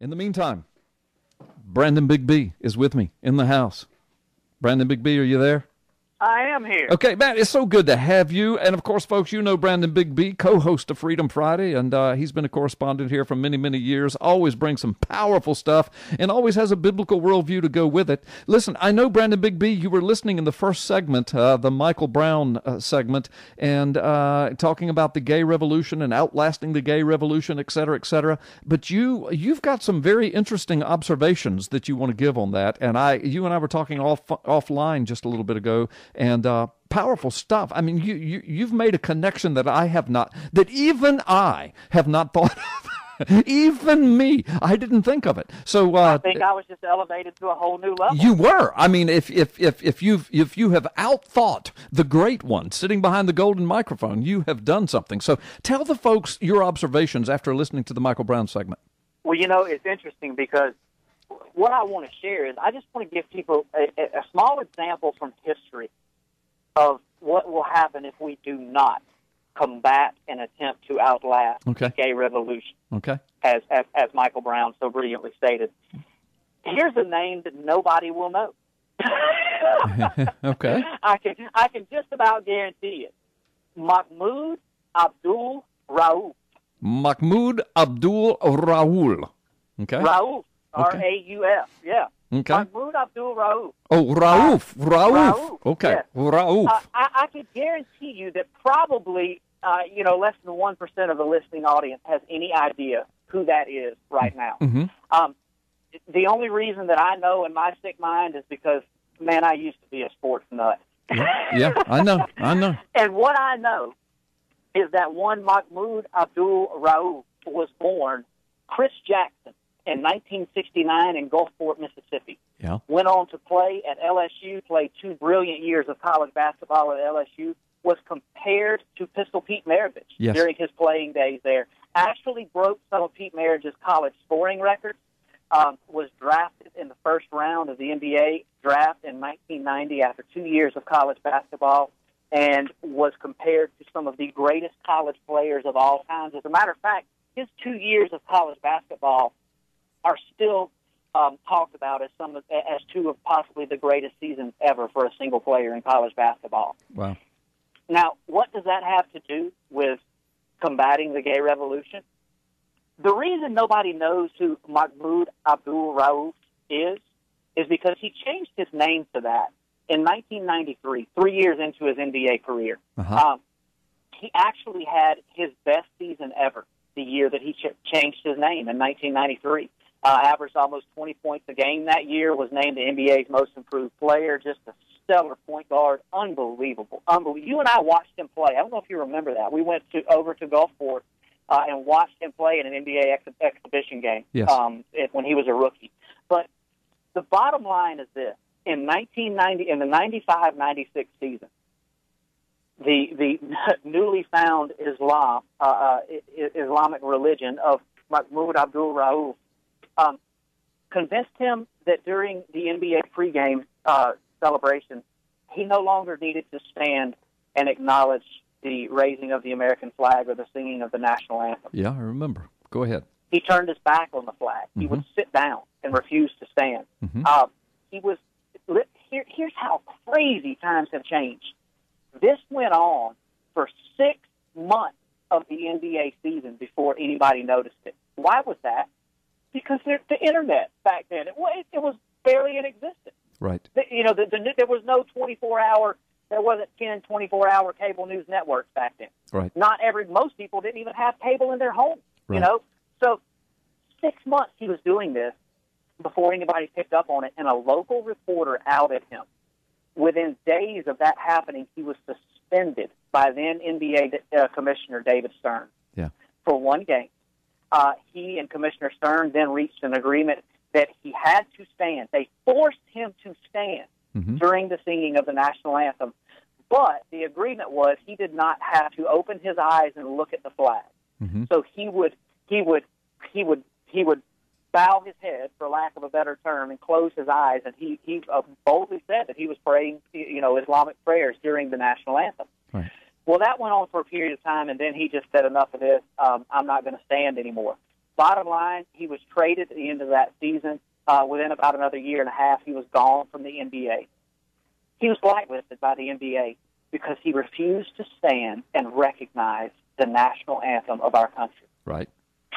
In the meantime, Brandon Big B is with me in the house. Brandon Big B, are you there? I am here. Okay, Matt, it's so good to have you. And, of course, folks, you know Brandon Big B, co-host of Freedom Friday, and he's been a correspondent here for many, many years, always brings some powerful stuff and always has a biblical worldview to go with it. Listen, I know, Brandon Big B, you were listening in the first segment, the Michael Brown segment, and talking about the gay revolution and outlasting the gay revolution, et cetera, et cetera. But you've got some very interesting observations that you want to give on that. And you and I were talking offline just a little bit ago, and powerful stuff. I mean, you've made a connection that I have not, that even I have not thought of. Even me, I didn't think of it. So I think I was just elevated to a whole new level. You were. I mean, if you have outthought the great one sitting behind the golden microphone, you have done something. So tell the folks your observations after listening to the Michael Brown segment. Well, you know, it's interesting because what I want to share is I just want to give people a small example from history of what will happen if we do not combat and attempt to outlast the gay revolution, as Michael Brown so brilliantly stated. Here's a name that nobody will know. Okay. I can just about guarantee it. Mahmoud Abdul-Rauf. Mahmoud Abdul-Rauf. Okay. Rauf. R-A-U-F, yeah. Okay. Mahmoud Abdul-Rauf. Oh, Rauf. Okay, yes. Rauf. I could guarantee you that probably, less than 1% of the listening audience has any idea who that is right now. Mm-hmm. The only reason that I know in my sick mind is because, man, I used to be a sports nut. Yeah, I know. And what I know is that one Mahmoud Abdul-Rauf was born Chris Jackson in 1969 in Gulfport, Mississippi. Yeah. Went on to play at LSU, played 2 brilliant years of college basketball at LSU, was compared to Pistol Pete Maravich during his playing days there. Actually broke some of Pete Maravich's college scoring records, was drafted in the first round of the NBA draft in 1990 after 2 years of college basketball, and was compared to some of the greatest college players of all times. As a matter of fact, his 2 years of college basketball are still talked about as two of possibly the greatest seasons ever for a single player in college basketball. Wow. Now, what does that have to do with combating the gay revolution? The reason nobody knows who Mahmoud Abdul-Rauf is because he changed his name to that in 1993, 3 years into his NBA career. Uh-huh. He actually had his best season ever the year that he changed his name in 1993. Averaged almost 20 points a game that year, was named the NBA's most improved player, just a stellar point guard, unbelievable. You and I watched him play. I don't know if you remember that. We went over to Gulfport and watched him play in an NBA exhibition game when he was a rookie. But the bottom line is this. In the 95-96 season, the newly found Islamic religion of Mahmoud Abdul-Rauf convinced him that during the NBA pregame celebration, he no longer needed to stand and acknowledge the raising of the American flag or the singing of the national anthem. Yeah, I remember. Go ahead. He turned his back on the flag. Mm-hmm. He would sit down and refuse to stand. Mm-hmm. Here's how crazy times have changed. This went on for 6 months of the NBA season before anybody noticed it. Why was that? Because the internet back then, it was barely in existence. Right. There was no 24-hour, there wasn't 10 24-hour cable news networks back then. Right. Most people didn't even have cable in their home, right. So 6 months he was doing this before anybody picked up on it, and a local reporter outed him. Within days of that happening, he was suspended by then NBA Commissioner David Stern for 1 game. He and Commissioner Stern then reached an agreement that he had to stand. They forced him to stand during the singing of the national anthem, but the agreement was he did not have to open his eyes and look at the flag. Mm-hmm. So he would bow his head, for lack of a better term, and close his eyes, and he boldly said that he was praying, Islamic prayers during the national anthem. Right. Well, that went on for a period of time, and then he just said, enough of this, I'm not going to stand anymore. Bottom line, he was traded at the end of that season. Within about another year and a half, he was gone from the NBA. He was blacklisted by the NBA because he refused to stand and recognize the national anthem of our country. Right.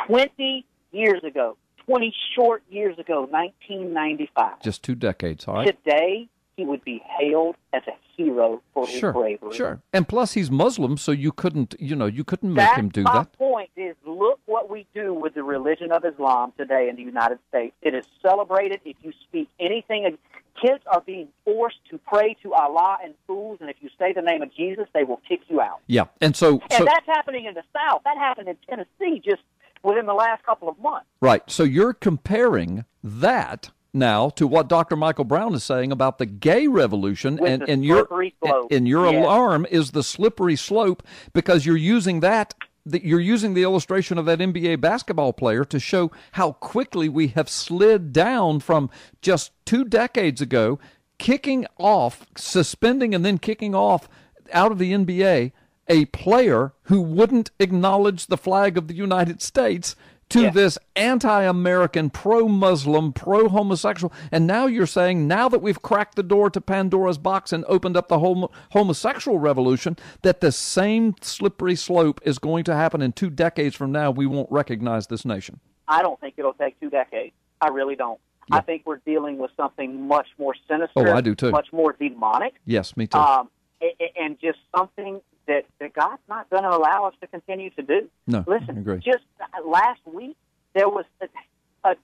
20 years ago, 20 short years ago, 1995. Just 2 decades, all right? Today, he would be hailed as a hero for his bravery. Sure. And plus, he's Muslim, so you couldn't make him do that. My point is, look what we do with the religion of Islam today in the United States. It is celebrated if you speak anything. Kids are being forced to pray to Allah and fools, and if you say the name of Jesus, they will kick you out. Yeah, and so that's happening in the South. That happened in Tennessee just within the last couple of months. Right. So you're comparing that now to what Dr. Michael Brown is saying about the gay revolution, and your alarm is the slippery slope, because you're using the illustration of that NBA basketball player to show how quickly we have slid down from just 2 decades ago, suspending and then kicking off out of the NBA a player who wouldn't acknowledge the flag of the United States, to this anti-American, pro-Muslim, pro-homosexual. And now you're saying, now that we've cracked the door to Pandora's box and opened up the whole homosexual revolution, that the same slippery slope is going to happen in 2 decades from now. We won't recognize this nation. I don't think it'll take 2 decades. I really don't. Yeah. I think we're dealing with something much more sinister. Oh, I do too. Much more demonic. Yes, me too. And just something that God's not going to allow us to continue to do. No, listen, I agree. Just last week, there was I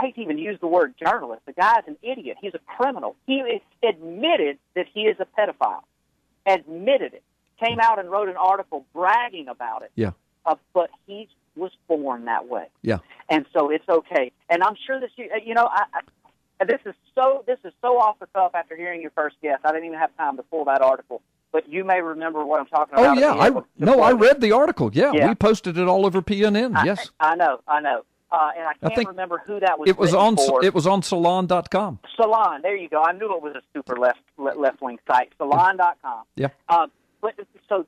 hate to even use the word journalist. The guy's an idiot. He's a criminal. He admitted that he is a pedophile. Admitted it. Came out and wrote an article bragging about it. Yeah. But he was born that way. Yeah. And so it's okay. And I'm sure that this is so off the cuff after hearing your first guest. I didn't even have time to pull that article. But you may remember what I'm talking about. Oh, yeah. I read the article. Yeah, we posted it all over PNN. Yes. I know. And I think remember who that was. It was on Salon.com. Salon. There you go. I knew it was a super left-wing site. Salon.com. Yeah. But so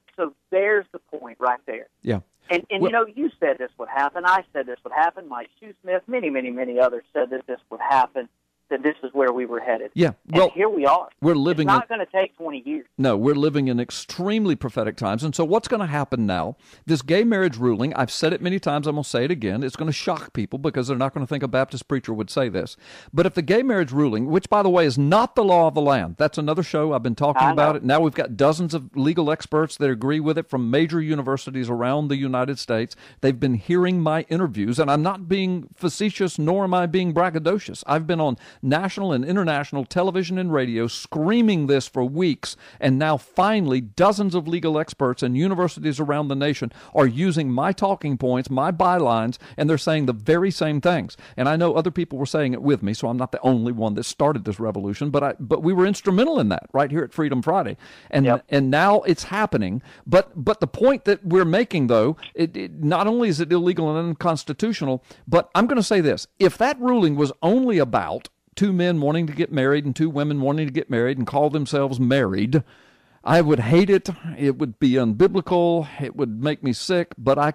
there's the point right there. Yeah. And you said this would happen. I said this would happen. Mike Shoesmith, many, many, many others said that this would happen. That this is where we were headed. Yeah, well, and here we are. It's not going to take 20 years. No, we're living in extremely prophetic times. And so what's going to happen now, this gay marriage ruling, I've said it many times, I'm going to say it again, it's going to shock people because they're not going to think a Baptist preacher would say this. But if the gay marriage ruling, which, by the way, is not the law of the land, that's another show, I've been talking about it. Now we've got dozens of legal experts that agree with it from major universities around the United States. They've been hearing my interviews, and I'm not being facetious, nor am I being braggadocious. I've been on national and international television and radio screaming this for weeks, and now finally dozens of legal experts and universities around the nation are using my talking points, my bylines, and they're saying the very same things. And I know other people were saying it with me, so I'm not the only one that started this revolution, but we were instrumental in that right here at Freedom Friday. And now it's happening. But the point that we're making, though, not only is it illegal and unconstitutional, but I'm going to say this. If that ruling was only about 2 men wanting to get married and 2 women wanting to get married and call themselves married, I would hate it. It would be unbiblical. It would make me sick, but I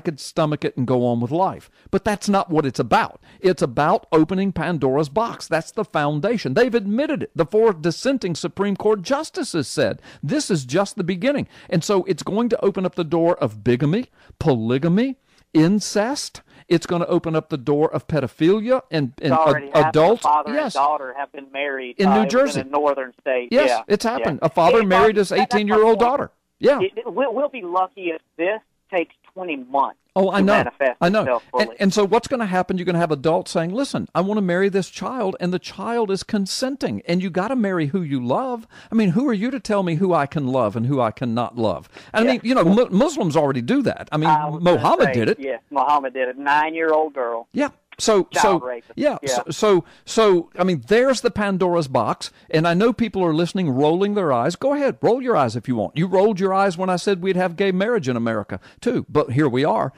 could stomach it and go on with life. But that's not what it's about. It's about opening Pandora's box. That's the foundation. They've admitted it. The 4 dissenting Supreme Court justices said this is just the beginning. And so it's going to open up the door of bigamy, polygamy, incest. It's going to open up the door of pedophilia and adults. Father and daughter have been married in New Jersey, in northern state. Yes, it's happened. Yeah. A father married his 18-year-old daughter. Yeah, we'll be lucky if this takes 20 months. Oh, I know. I know. And so what's going to happen? You're going to have adults saying, listen, I want to marry this child, and the child is consenting, and you got to marry who you love. I mean, who are you to tell me who I can love and who I cannot love? And I mean, Muslims already do that. I mean, Muhammad did it. Yes, Muhammad did it. 9-year-old girl. Yeah. So I mean, there's the Pandora's box, and I know people are listening, rolling their eyes. Go ahead, roll your eyes if you want. You rolled your eyes when I said we'd have gay marriage in America too, but here we are.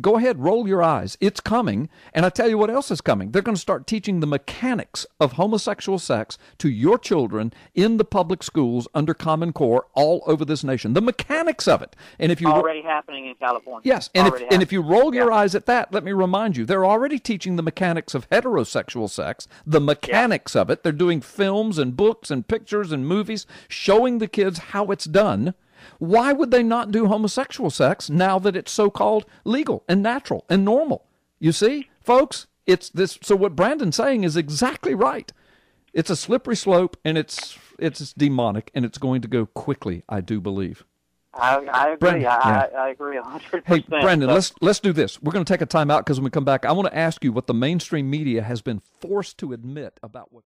Go ahead, roll your eyes. It's coming, and I tell you what else is coming. They're going to start teaching the mechanics of homosexual sex to your children in the public schools under Common Core all over this nation. The mechanics of it, and if you already happening in California. Yes, and if you roll your eyes at that, let me remind you, they're already teaching the mechanics of heterosexual sex, the mechanics of it. They're doing films and books and pictures and movies showing the kids how it's done. Why would they not do homosexual sex now that it's so-called legal and natural and normal? You see, folks, it's this. So what Brandon's saying is exactly right. It's a slippery slope, and it's demonic, and it's going to go quickly, I do believe. I agree. Brandon, I agree 100%. Hey, Brandon, let's do this. We're going to take a time out because when we come back, I want to ask you what the mainstream media has been forced to admit about what...